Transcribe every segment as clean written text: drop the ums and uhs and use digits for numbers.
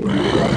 Brains. Brains.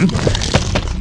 The zombies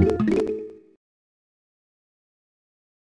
are...